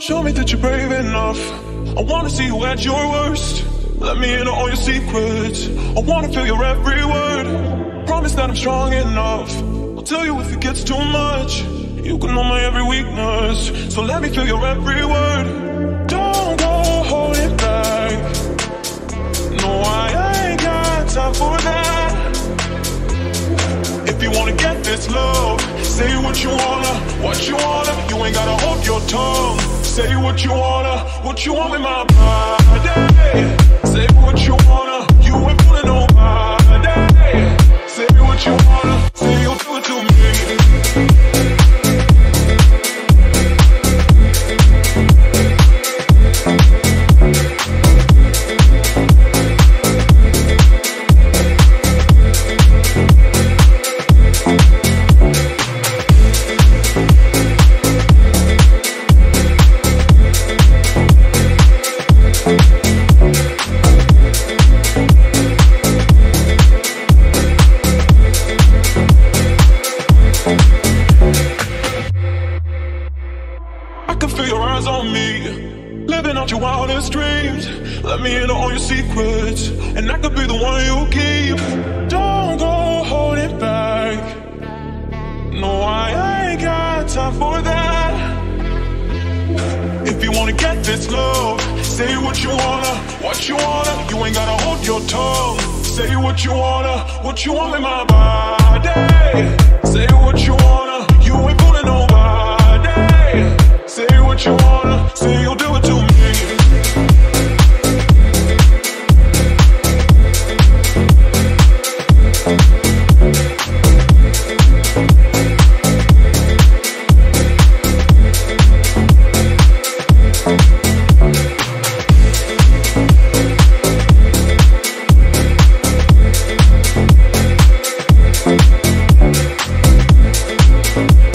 Show me that you're brave enough. I wanna see you at your worst. Let me in on all your secrets. I wanna feel your every word. Promise that I'm strong enough. I'll tell you if it gets too much. You can know my every weakness. So let me feel your every word. Don't go hold it back. No, I ain't got time for that. If you wanna get this love, say what you wanna, you ain't gotta hold your tongue. Say what you want with my body. Say what you wanna, you ain't fooling nobody. Say what you wanna, say you'll do it to me. What you want in my body? Say what you wanna, you ain't fooling nobody. Say what you wanna, say you'll do it to me.